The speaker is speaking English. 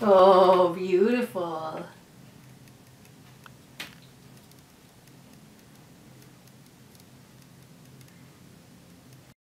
Oh, beautiful.